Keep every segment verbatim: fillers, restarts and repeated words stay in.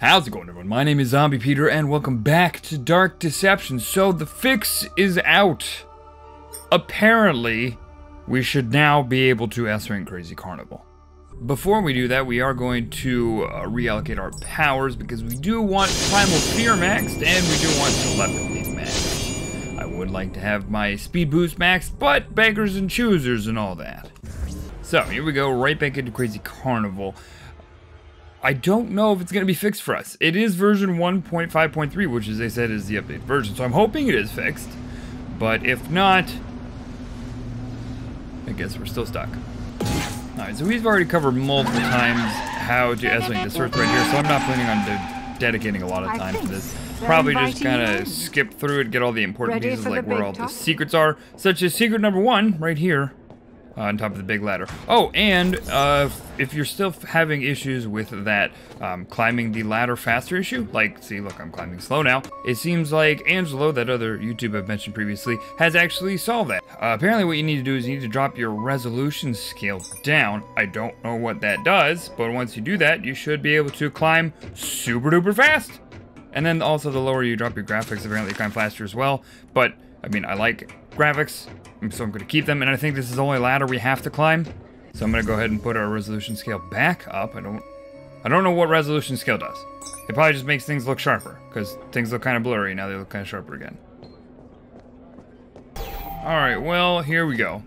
How's it going, everyone? My name is Zombie Peter, and welcome back to Dark Deception. So, the fix is out. Apparently, we should now be able to S rank Crazy Carnevil. Before we do that, we are going to uh, reallocate our powers, because we do want Primal Fear maxed, and we do want Telepathy maxed. I would like to have my Speed Boost maxed, but beggars and choosers and all that. So, here we go, right back into Crazy Carnevil. I don't know if it's going to be fixed for us. It is version one point five point three, which as they said is the update version, so I'm hoping it is fixed. But if not, I guess we're still stuck. Alright, so we've already covered multiple times how to S rank this earth right here, so I'm not planning on de dedicating a lot of time to this. Probably just kind of skip through it, get all the important pieces like where all the secrets are, such as secret number one right here. Uh, on top of the big ladder. Oh, and uh, if you're still having issues with that um, climbing the ladder faster issue, like, see, look, I'm climbing slow now. It seems like Angelo, that other YouTube I've mentioned previously, has actually solved that. Uh, apparently what you need to do is you need to drop your resolution scale down. I don't know what that does, but once you do that, you should be able to climb super duper fast. And then also the lower you drop your graphics, apparently you climb faster as well. But, I mean, I like graphics, so I'm going to keep them, and I think this is the only ladder we have to climb, so I'm going to go ahead and put our resolution scale back up. I don't I don't know what resolution scale does. It probably just makes things look sharper, because things look kind of blurry, now they look kind of sharper again. Alright, well, here we go.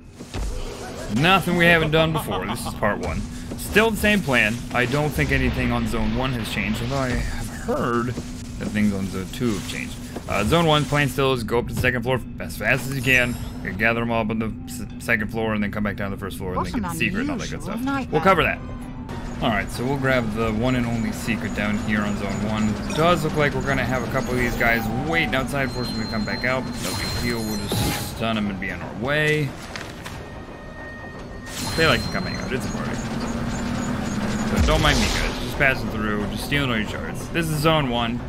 Nothing we haven't done before, this is part one. Still the same plan, I don't think anything on zone one has changed, although I have heard that things on zone two have changed. Uh, zone one's plan still is go up to the second floor as fast as you can, you gather them all up on the s second floor, and then come back down to the first floor, and then get the secret and all that good stuff. Nightmare. We'll cover that. Alright, so we'll grab the one and only secret down here on zone one. It does look like we're going to have a couple of these guys waiting outside for us when we come back out, but no big deal, we'll just stun them and be on our way. They like to come hang out, it's a party. So don't mind me, guys, just passing through, just stealing all your shards. This is zone one,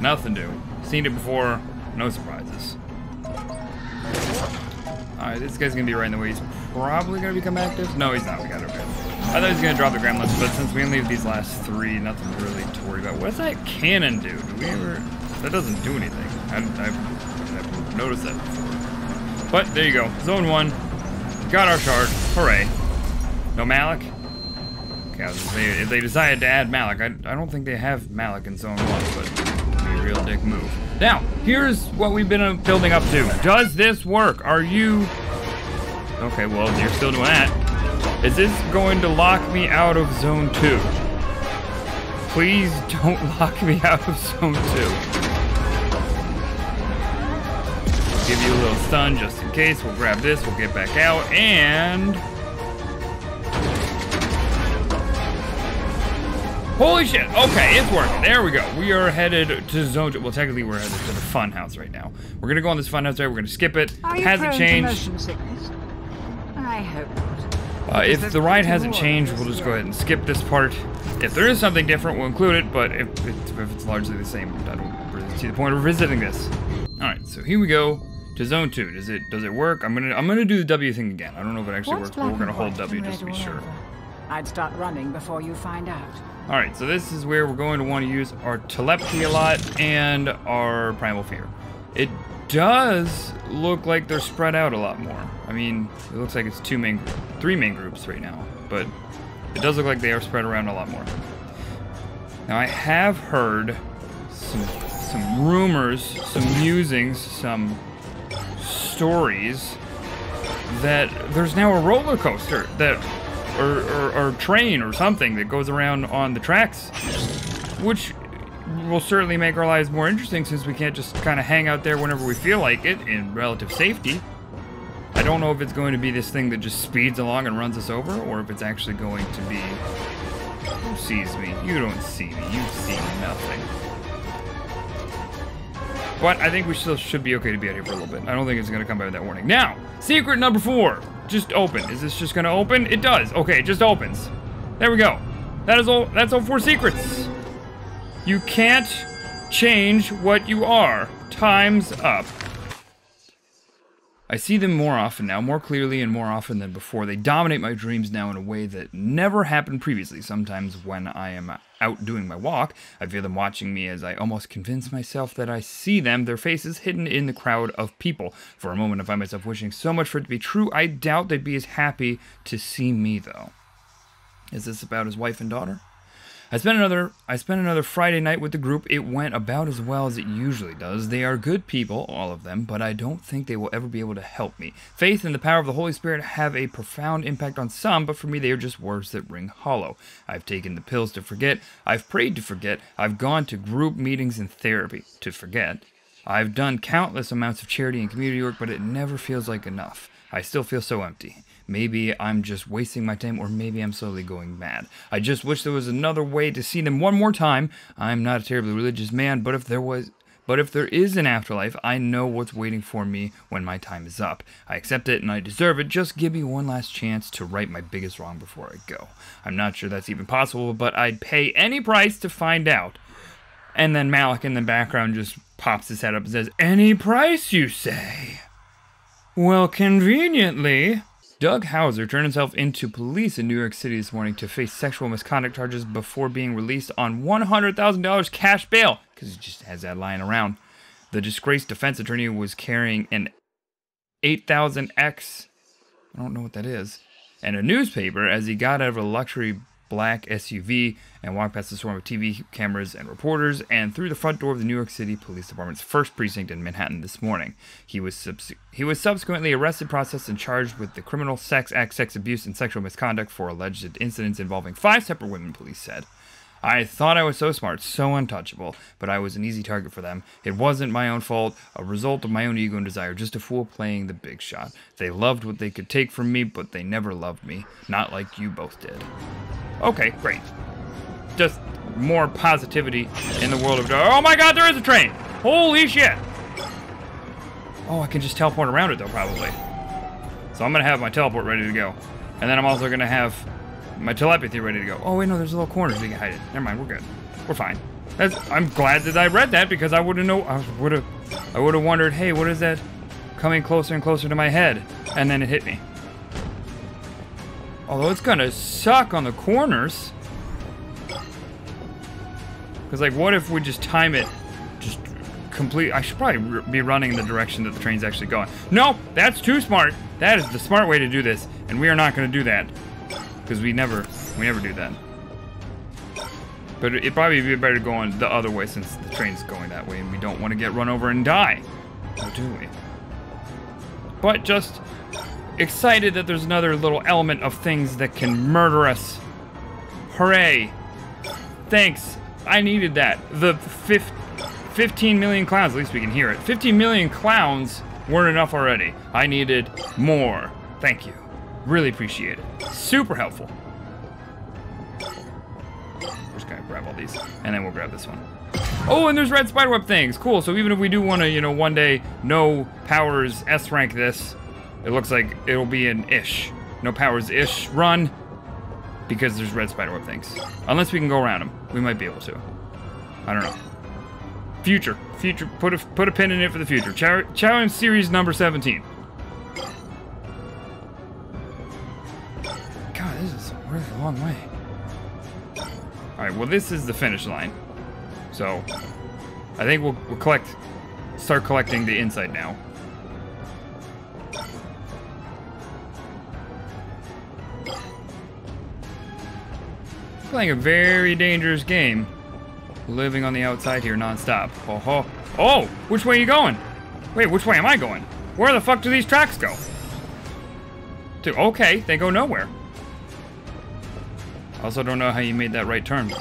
nothing new. Seen it before, no surprises. Alright, this guy's gonna be right in the way. He's probably gonna become active. No, he's not. We got it. Okay. I thought he was gonna drop the gremlins, but since we only have these last three, nothing really to worry about. What does that cannon do? Do we ever. That doesn't do anything. I, I've, I've noticed that before. But there you go. Zone one. Got our shard. Hooray. No Malik? Okay, I was gonna say, if they decided to add Malik, I, I don't think they have Malik in zone one, but. Real dick move. Now, here's what we've been building up to. Does this work? Are you... Okay, well, you're still doing that. Is this going to lock me out of zone two? Please don't lock me out of zone two. I'll give you a little stun just in case. We'll grab this, we'll get back out, and... Holy shit! Okay, it's working. There we go. We are headed to zone two. Well, technically, we're headed to the fun house right now. We're gonna go on this fun house right. We're gonna skip it. It hasn't changed. I hope not. Uh, if the ride hasn't changed, we'll just go ahead and skip this part. If there is something different, we'll include it. But if it's, if it's largely the same, I don't really see the point of revisiting this. All right, so here we go to zone two. Does it does it work? I'm gonna I'm gonna do the W thing again. I don't know if it actually works, but we're gonna hold W just to be sure. I'd start running before you find out. Alright, so this is where we're going to want to use our telepathy a lot and our primal fear. It does look like they're spread out a lot more. I mean, it looks like it's two main, three main groups right now, but it does look like they are spread around a lot more. Now I have heard some, some rumors, some musings, some stories that there's now a roller coaster that Or, or, or train or something that goes around on the tracks, which will certainly make our lives more interesting since we can't just kind of hang out there whenever we feel like it in relative safety. I don't know if it's going to be this thing that just speeds along and runs us over, or if it's actually going to be... Who sees me? You don't see me. You see nothing. But I think we still should be okay to be out here for a little bit. I don't think it's going to come by with that warning. Now, secret number four. Just open. Is this just gonna open? It does. Okay, it just opens. There we go. That is all. That's all four secrets. You can't change what you are. Time's up. I see them more often now, more clearly and more often than before. They dominate my dreams now in a way that never happened previously. Sometimes when I am out doing my walk. I feel them watching me as I almost convince myself that I see them, their faces hidden in the crowd of people. For a moment I find myself wishing so much for it to be true. I doubt they'd be as happy to see me, though. Is this about his wife and daughter? I spent another I spent another Friday night with the group. It went about as well as it usually does. They are good people, all of them, but I don't think they will ever be able to help me. Faith and the power of the Holy Spirit have a profound impact on some, but for me they are just words that ring hollow. I've taken the pills to forget. I've prayed to forget. I've gone to group meetings and therapy to forget. I've done countless amounts of charity and community work, but it never feels like enough. I still feel so empty. Maybe I'm just wasting my time, or maybe I'm slowly going mad. I just wish there was another way to see them one more time. I'm not a terribly religious man, but if there was, but if there is an afterlife, I know what's waiting for me when my time is up. I accept it and I deserve it. Just give me one last chance to right my biggest wrong before I go. I'm not sure that's even possible, but I'd pay any price to find out. And then Malik in the background just pops his head up and says, "Any price, you say? Well, conveniently..." Doug Hauser turned himself into police in New York City this morning to face sexual misconduct charges before being released on one hundred thousand dollars cash bail, because he just has that lying around. The disgraced defense attorney was carrying an eight thousand X, I don't know what that is, and a newspaper as he got out of a luxury black S U V and walked past the swarm of T V cameras and reporters and through the front door of the New York City Police Department's first precinct in Manhattan this morning. He was subs he was subsequently arrested, processed, and charged with the criminal sex act, sex abuse, and sexual misconduct for alleged incidents involving five separate women, police said. "I thought I was so smart, so untouchable, but I was an easy target for them. It wasn't my own fault, a result of my own ego and desire, just a fool playing the big shot. They loved what they could take from me, but they never loved me. Not like you both did." Okay, great. Just more positivity in the world of... Oh my god, there is a train! Holy shit! Oh, I can just teleport around it, though, probably. So I'm gonna have my teleport ready to go. And then I'm also gonna have... my telepathy ready to go. Oh wait, no, there's a little corner so you can hide it. Never mind, we're good. We're fine. That's, I'm glad that I read that because I would've know, I would've, I would've wondered, hey, what is that coming closer and closer to my head? And then it hit me. Although it's gonna suck on the corners. Cause like, what if we just time it, just complete, I should probably be running in the direction that the train's actually going. No, that's too smart. That is the smart way to do this. And we are not gonna do that. Because we never, we never do that. But it'd probably be better going the other way since the train's going that way and we don't want to get run over and die. Or do we? But just excited that there's another little element of things that can murder us. Hooray. Thanks. I needed that. The fifteen million clowns, at least we can hear it. fifteen million clowns weren't enough already. I needed more. Thank you. Really appreciate it. Super helpful. We're just gonna grab all these, and then we'll grab this one. Oh, and there's red spiderweb things. Cool. So even if we do want to, you know, one day no powers S rank this, it looks like it'll be an ish, no powers ish run, because there's red spiderweb things. Unless we can go around them, we might be able to. I don't know. Future, future. Put a put a pin in it for the future. Challenge series number seventeen. Really long way. Alright, well this is the finish line. So, I think we'll, we'll collect, start collecting the inside now. Playing a very dangerous game. Living on the outside here non-stop. Ho ho. Oh! Which way are you going? Wait, which way am I going? Where the fuck do these tracks go? Dude, okay, they go nowhere. Also don't know how you made that right turn.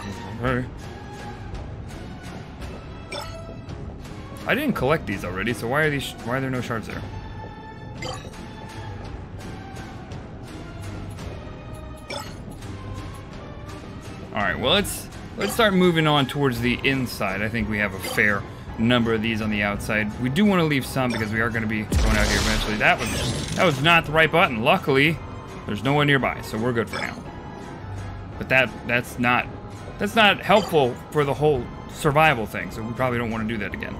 I didn't collect these already, so why are these? Why are there no shards there? All right, well let's let's start moving on towards the inside. I think we have a fair number of these on the outside. We do want to leave some because we are going to be going out here eventually. That was that was not the right button. Luckily, there's no one nearby, so we're good for now. But that that's not that's not helpful for the whole survival thing, so we probably don't want to do that again.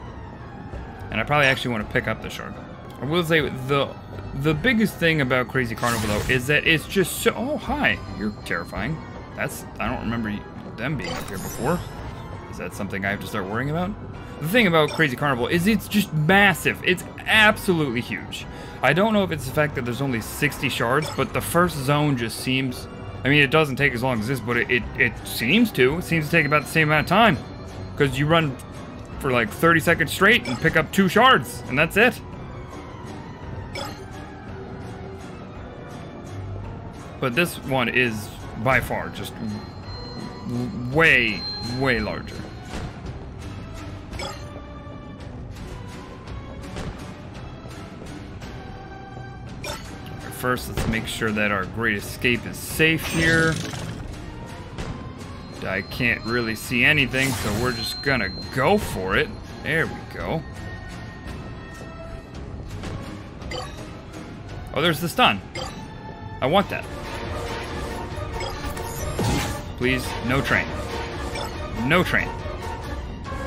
And I probably actually want to pick up the shard. I will say the the biggest thing about Crazy Carnevil though is that it's just so... Oh hi, you're terrifying. That's I don't remember them being up here before. Is that something I have to start worrying about? The thing about Crazy Carnevil is it's just massive. It's absolutely huge. I don't know if it's the fact that there's only sixty shards, but the first zone just seems... I mean, it doesn't take as long as this, but it, it, it seems to. It seems to take about the same amount of time. Because you run for like thirty seconds straight and pick up two shards, and that's it. But this one is, by far, just way, way larger. First, let's make sure that our great escape is safe here. I can't really see anything, so we're just gonna go for it. There we go. Oh, there's the stun. I want that. Please, no train. No train.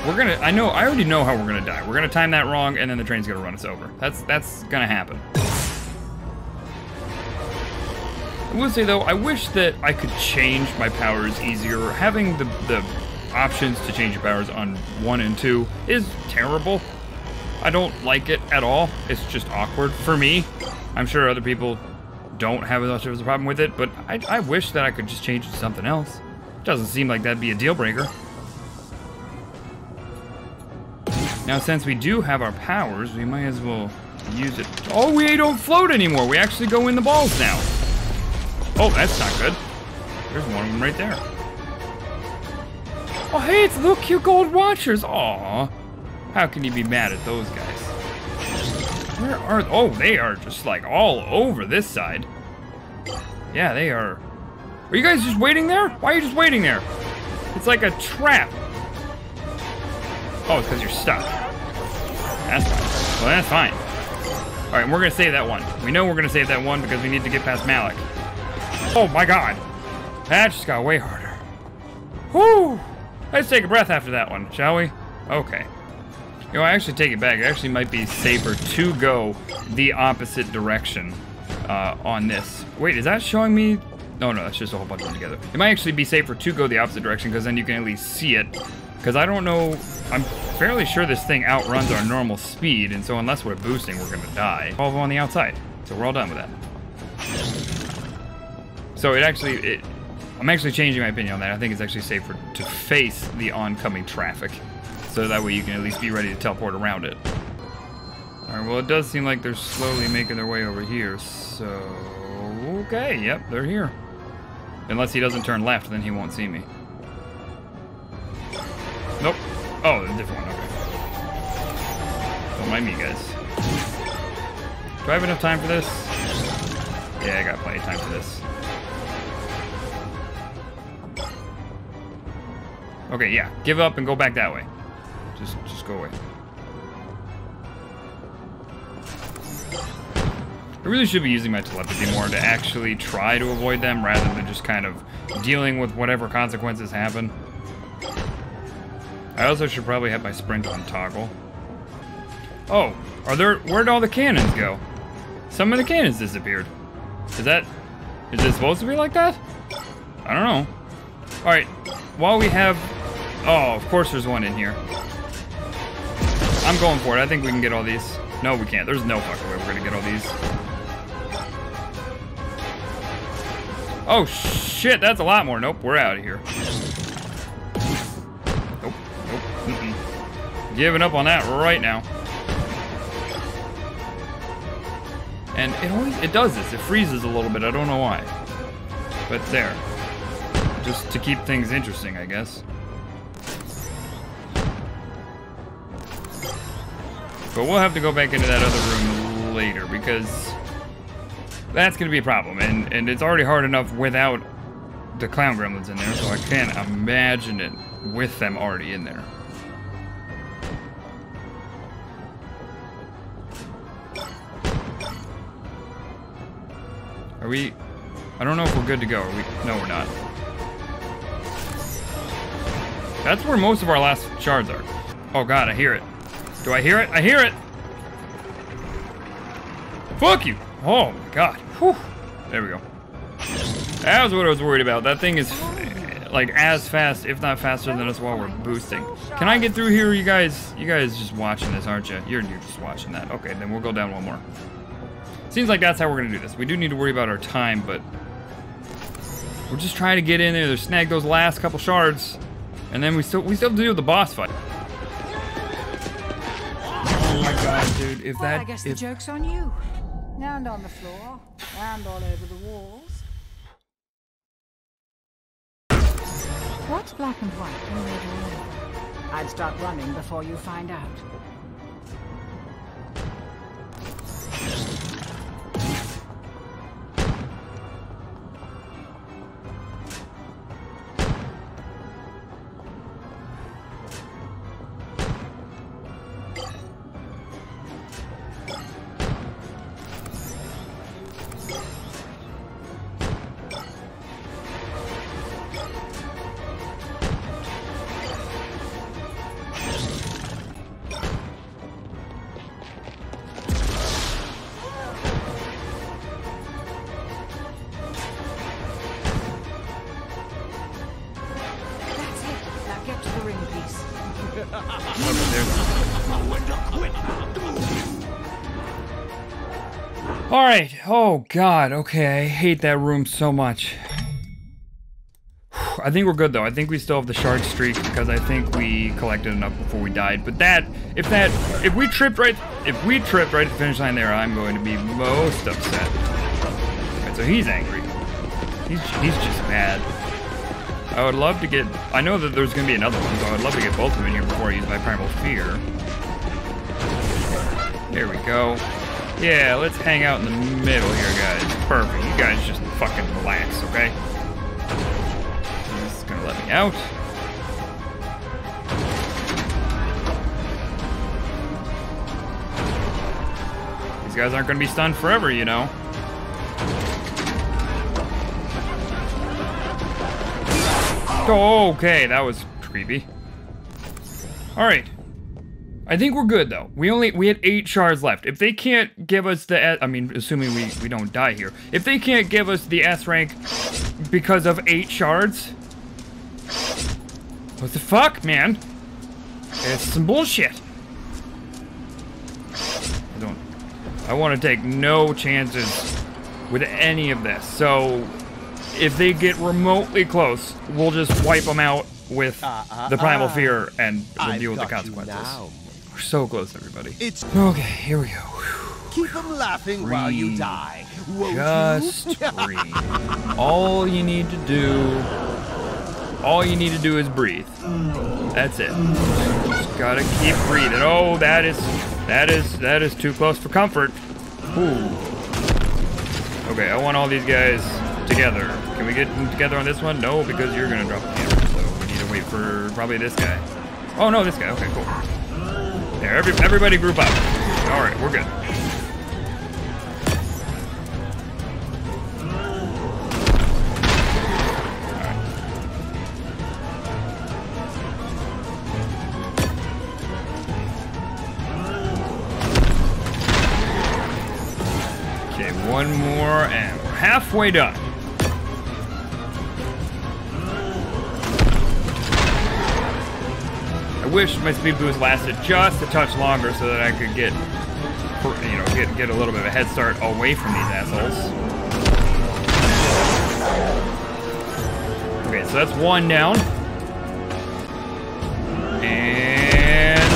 We're gonna, I know, I already know how we're gonna die. We're gonna time that wrong, and then the train's gonna run us over. That's, that's gonna happen. I would say, though, I wish that I could change my powers easier. Having the, the options to change your powers on one and two is terrible. I don't like it at all. It's just awkward for me. I'm sure other people don't have as much of a problem with it, but I, I wish that I could just change it to something else. It doesn't seem like that'd be a deal breaker. Now, since we do have our powers, we might as well use it. Oh, we don't float anymore. We actually go in the balls now. Oh, that's not good. There's one of them right there. Oh, hey, it's little cute gold watchers. Aw. How can you be mad at those guys? Where are... Oh, they are just, like, all over this side. Yeah, they are... Are you guys just waiting there? Why are you just waiting there? It's like a trap. Oh, it's because you're stuck. That's fine. Well, that's fine. All right, we're going to save that one. We know we're going to save that one because we need to get past Malik. Oh my god, that just got way harder. Whew! Let's take a breath after that one, shall we? Okay. You know, I actually take it back. It actually might be safer to go the opposite direction uh, on this. Wait, is that showing me? No, no, that's just a whole bunch of them together. It might actually be safer to go the opposite direction because then you can at least see it. Because I don't know, I'm fairly sure this thing outruns our normal speed, and so unless we're boosting, we're gonna die. All of them on the outside, so we're all done with that. So it actually, it, I'm actually changing my opinion on that. I think it's actually safer to face the oncoming traffic. So that way you can at least be ready to teleport around it. Alright, well it does seem like they're slowly making their way over here, so... Okay, yep, they're here. Unless he doesn't turn left, then he won't see me. Nope. Oh, a different one, okay. Don't mind me, guys. Do I have enough time for this? Yeah, I got plenty of time for this. Okay, yeah. Give up and go back that way. Just just go away. I really should be using my telepathy more to actually try to avoid them rather than just kind of dealing with whatever consequences happen. I also should probably have my sprint on toggle. Oh, are there... Where'd all the cannons go? Some of the cannons disappeared. Is that... Is it supposed to be like that? I don't know. Alright, while we have... Oh, of course there's one in here. I'm going for it. I think we can get all these. No, we can't. There's no fucking way we're going to get all these. Oh, shit. That's a lot more. Nope, we're out of here. Nope, nope. Mm-mm. Giving up on that right now. And it always... It does this. It freezes a little bit. I don't know why. But there. Just to keep things interesting, I guess. But we'll have to go back into that other room later because that's going to be a problem. And, and it's already hard enough without the clown gremlins in there, so I can't imagine it with them already in there. Are we... I don't know if we're good to go. Are we? No, we're not. That's where most of our last shards are. Oh god, I hear it. Do I hear it? I hear it! Fuck you! Oh my god. Whew. There we go. That was what I was worried about. That thing is like as fast, if not faster than us while we're boosting. Can I get through here? You guys, you guys just watching this, aren't you? You're, you're just watching that. Okay, then we'll go down one more. Seems like that's how we're gonna do this. We do need to worry about our time, but we're just trying to get in there, snag those last couple shards, and then we still we still have to deal with the boss fight. Oh my god, dude! If that, well, I guess if... the joke's on you. Land on the floor, land all over the walls. What's black and white in red and white? I'd start running before you find out. Alright, oh god, okay, I hate that room so much. I think we're good though. I think we still have the shard streak because I think we collected enough before we died. But that, if that, if we tripped right, if we tripped right at the finish line there, I'm going to be most upset. Alright, so he's angry. He's, he's just mad. I would love to get, I know that there's going to be another one, so I would love to get both of them in here before I use my Primal Fear. There we go. Yeah, let's hang out in the middle here, guys. Perfect. You guys just fucking relax, okay? This is gonna let me out. These guys aren't gonna be stunned forever, you know. Okay, that was creepy. Alright. I think we're good though. We only we had eight shards left. If they can't give us the, I mean, assuming we we don't die here. If they can't give us the S rank because of eight shards, what the fuck, man? It's some bullshit. I don't. I want to take no chances with any of this. So if they get remotely close, we'll just wipe them out with uh, uh, the Primal uh, Fear, and we'll deal with the consequences. We're so close, everybody. It's okay, here we go. Whew. Keep them laughing breathe. While you die. Won't Just you? breathe. All you need to do, all you need to do is breathe. That's it. Just gotta keep breathing. Oh, that is, that is, that is too close for comfort. Ooh. Okay, I want all these guys together. Can we get them together on this one? No, because you're gonna drop the camera, so we need to wait for probably this guy. Oh no, this guy. Okay, cool. There, every, everybody group up. All right, we're good. All right. Okay, one more, and we're halfway done. Wish my speed boost lasted just a touch longer so that I could get, you know, get get a little bit of a head start away from these assholes. Okay, so that's one down, and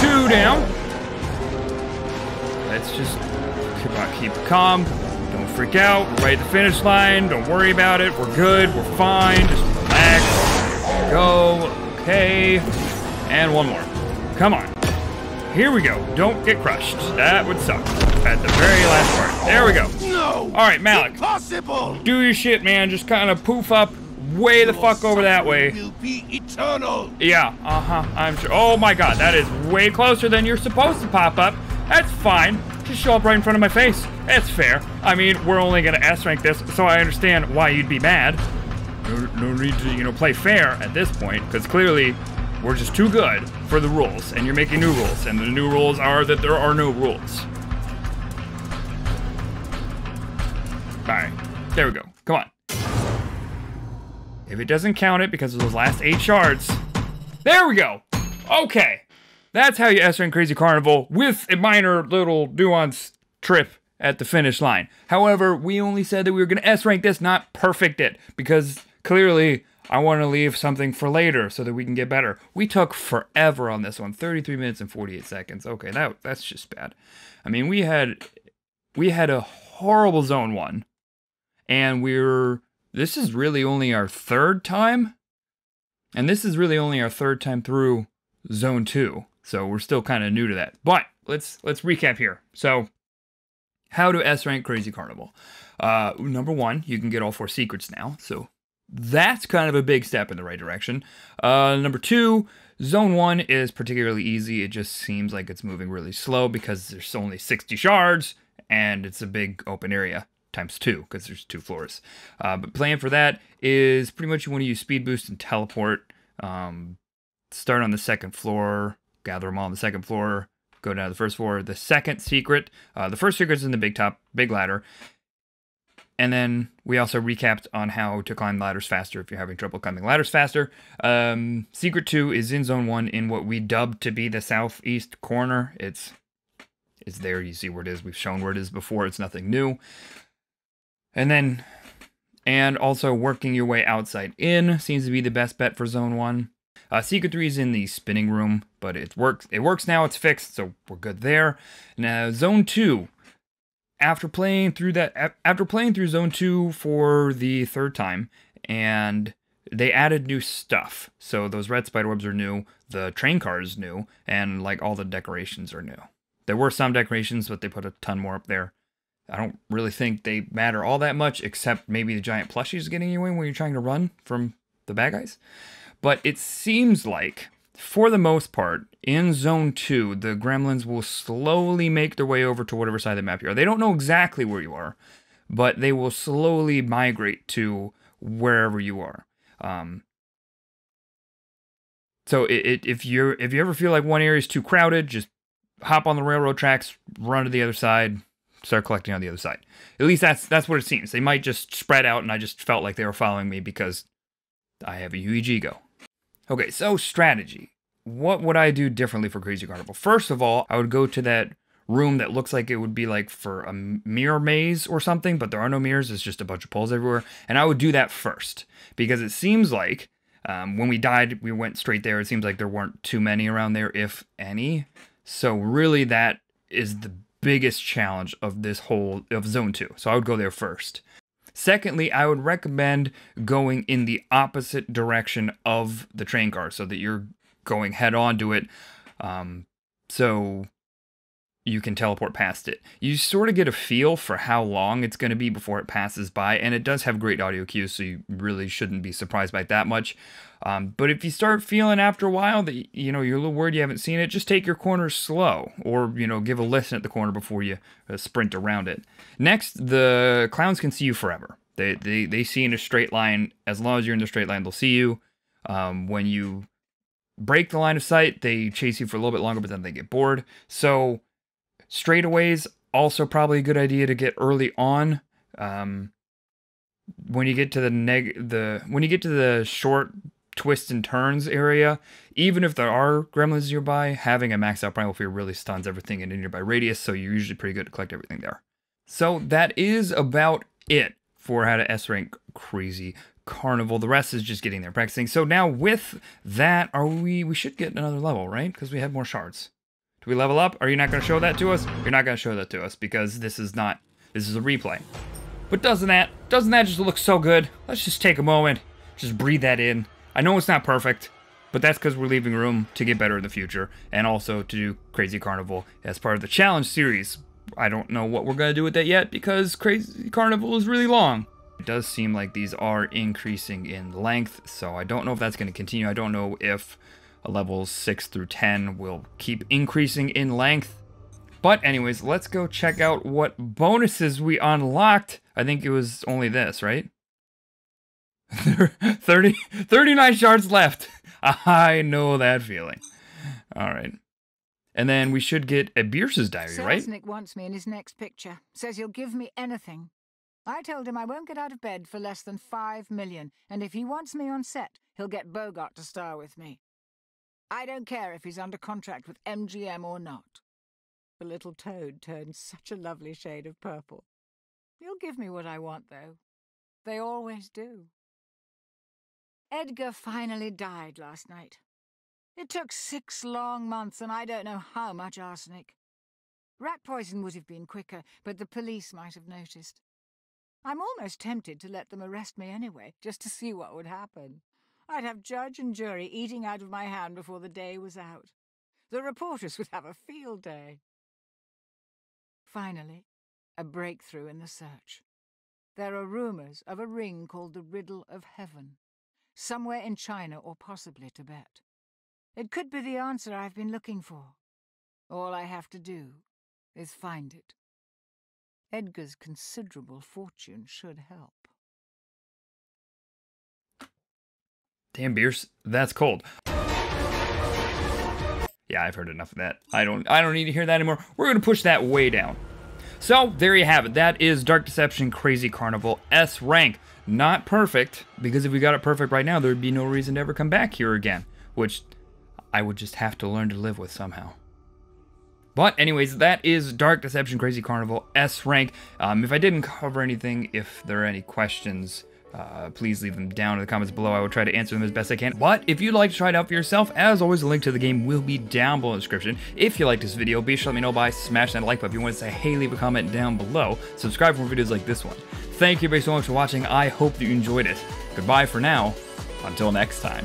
two down. Let's just keep calm. Don't freak out. We're right at the finish line. Don't worry about it. We're good. We're fine. Just relax. Go. Okay. And one more. Come on. Here we go. Don't get crushed. That would suck. At the very last part. There we go. No. All right, Malik. Impossible. Do your shit, man. Just kind of poof up way the fuck over that way. Will be eternal. Yeah. Uh-huh. I'm sure. Oh my god. That is way closer than you're supposed to pop up. That's fine. Just show up right in front of my face. That's fair. I mean, we're only going to S rank this, so I understand why you'd be mad. No, no need to, you know, play fair at this point, because clearly we're just too good for the rules, and you're making new rules, and the new rules are that there are no rules. All right, there we go. Come on. If it doesn't count it because of those last eight shards. There we go. Okay. That's how you S N Crazy Carnival with a minor little nuance trip at the finish line. However, we only said that we were going to S-rank this, not perfect it, because clearly I want to leave something for later so that we can get better. We took forever on this one, thirty-three minutes and forty-eight seconds. Okay, that that's just bad. I mean, we had we had a horrible zone one, and we're this is really only our third time, and this is really only our third time through zone two. So we're still kind of new to that. But let's let's recap here. So how to S-rank Crazy Carnival. Uh, number one, you can get all four secrets now. So that's kind of a big step in the right direction. Uh, number two, zone one is particularly easy. It just seems like it's moving really slow because there's only sixty shards and it's a big open area times two because there's two floors. Uh, but plan for that is pretty much you want to use speed boost and teleport. Um, start on the second floor, gather them all on the second floor, go down to the first floor. The second secret, uh, the first secret's in the big top, big ladder. And then we also recapped on how to climb ladders faster if you're having trouble climbing ladders faster. Um, secret two is in zone one in what we dubbed to be the southeast corner. It's, it's there, you see where it is. We've shown where it is before, it's nothing new. And then, and also working your way outside in seems to be the best bet for zone one. Uh, secret three is in the spinning room, but it works, it works now, it's fixed, so we're good there. Now, zone two. After playing through that, after playing through Zone Two for the third time, and they added new stuff. So those red spiderwebs are new, the train car is new, and like all the decorations are new. There were some decorations, but they put a ton more up there. I don't really think they matter all that much, except maybe the giant plushies getting you in when you're trying to run from the bad guys. But it seems like, for the most part, in Zone two, the gremlins will slowly make their way over to whatever side of the map you are. They don't know exactly where you are, but they will slowly migrate to wherever you are. Um, so it, it, if you're if you ever feel like one area is too crowded, just hop on the railroad tracks, run to the other side, start collecting on the other side. At least that's that's what it seems. They might just spread out, and I just felt like they were following me because I have a U E G go. Okay, so strategy. What would I do differently for Crazy Carnival? First of all, I would go to that room that looks like it would be like for a mirror maze or something, but there are no mirrors, it's just a bunch of poles everywhere. And I would do that first because it seems like um, when we died, we went straight there. It seems like there weren't too many around there, if any. So really that is the biggest challenge of this whole, of zone two. So I would go there first. Secondly, I would recommend going in the opposite direction of the train car so that you're going head on to it um, so you can teleport past it. You sort of get a feel for how long it's going to be before it passes by, and it does have great audio cues, so you really shouldn't be surprised by that much. Um, but if you start feeling after a while that you know, you're a little worried you haven't seen it, just take your corners slow or you know, give a listen at the corner before you uh, sprint around it. Next, the clowns can see you forever. They, they, they see in a straight line. As long as you're in the straight line, they'll see you. Um, when you break the line of sight, they chase you for a little bit longer, but then they get bored. So straightaways, also probably a good idea to get early on. Um, when you get to the neg the when you get to the short twists and turns area, even if there are gremlins nearby, having a maxed out Primal Fear really stuns everything in a nearby radius, so you're usually pretty good to collect everything there. So that is about it for how to S-rank Crazy Carnival. The rest is just getting there, practicing. So now with that, are we we should get another level, right? Because we have more shards. Do we level up? Are you not going to show that to us? You're not going to show that to us because this is not, this is a replay. But doesn't that, doesn't that just look so good? Let's just take a moment, just breathe that in. I know it's not perfect, but that's because we're leaving room to get better in the future and also to do Crazy Carnival as part of the challenge series. I don't know what we're going to do with that yet because Crazy Carnival is really long. It does seem like these are increasing in length, so I don't know if that's going to continue. I don't know if levels six through ten will keep increasing in length. But anyways, let's go check out what bonuses we unlocked. I think it was only this, right? thirty, thirty-nine shards left. I know that feeling. All right. And then we should get a Bierce's diary, right? Selznick wants me in his next picture. Says he'll give me anything. I told him I won't get out of bed for less than five million, and if he wants me on set, he'll get Bogart to star with me. I don't care if he's under contract with M G M or not. The little toad turned such a lovely shade of purple. You'll give me what I want, though. They always do. Edgar finally died last night. It took six long months, and I don't know how much arsenic. Rat poison would have been quicker, but the police might have noticed. I'm almost tempted to let them arrest me anyway, just to see what would happen. I'd have judge and jury eating out of my hand before the day was out. The reporters would have a field day. Finally, a breakthrough in the search. There are rumours of a ring called the Riddle of Heaven, somewhere in China or possibly Tibet. It could be the answer I've been looking for. All I have to do is find it. Edgar's considerable fortune should help. Damn, Bierce, that's cold. Yeah, I've heard enough of that. I don't I don't need to hear that anymore. We're going to push that way down. So, there you have it. That is Dark Deception, Crazy Carnevil, S rank. Not perfect, because if we got it perfect right now, there would be no reason to ever come back here again, which I would just have to learn to live with somehow. But anyways, that is Dark Deception, Crazy Carnevil, S rank. Um, if I didn't cover anything, if there are any questions, Uh, please leave them down in the comments below. I will try to answer them as best I can. But if you'd like to try it out for yourself, as always, the link to the game will be down below in the description. If you liked this video, be sure to let me know by smashing that like button. If you want to say, hey, leave a comment down below. Subscribe for more videos like this one. Thank you very so much for watching. I hope that you enjoyed it. Goodbye for now. Until next time.